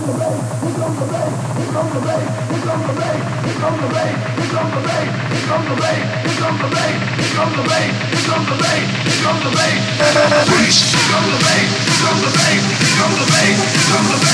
Here comes the bass.